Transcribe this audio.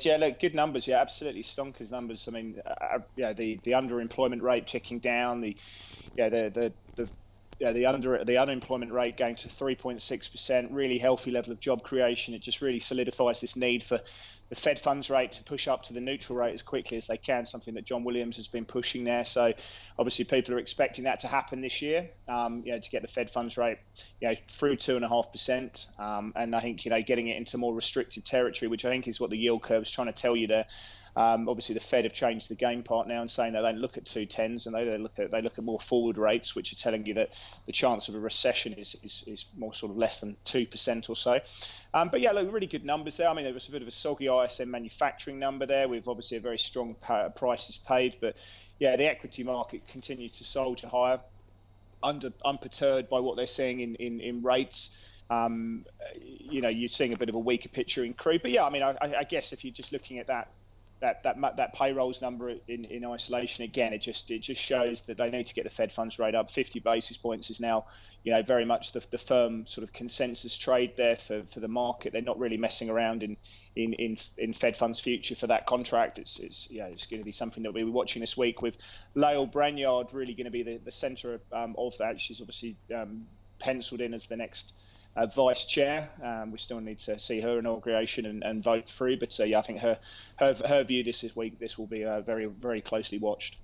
But yeah, look, good numbers. Yeah, absolutely stonkers numbers. I mean, yeah, the underemployment rate ticking down. The unemployment rate going to 3.6%, really healthy level of job creation. It just really solidifies this need for the Fed funds rate to push up to the neutral rate as quickly as they can, something that John Williams has been pushing there. So obviously people are expecting that to happen this year, you know, to get the Fed funds rate, you know, through 2.5%. And I think, you know, getting it into more restricted territory, which I think is what the yield curve is trying to tell you there. Obviously, the Fed have changed the game part now and saying they don't look at 2.10s and they look at more forward rates, which are telling you that the chance of a recession is more sort of less than 2% or so. But yeah, look, really good numbers there. I mean, there was a bit of a soggy ISM manufacturing number there with obviously a very strong prices paid. But yeah, the equity market continues to soldier higher, unperturbed by what they're seeing in rates. You know, you're seeing a bit of a weaker picture in crude. But yeah, I mean, I guess if you're just looking at that payrolls number in isolation, again, it just shows that they need to get the Fed funds rate up. 50 basis points is now, you know, very much the firm sort of consensus trade there for the market. They're not really messing around in Fed funds future for that contract. It's going to be something that we'll be watching this week, with Lael Brainard really going to be the centre of that. She's obviously penciled in as the next vice chair. We still need to see her inauguration and vote through, but yeah, I think her view this week will be very, very closely watched.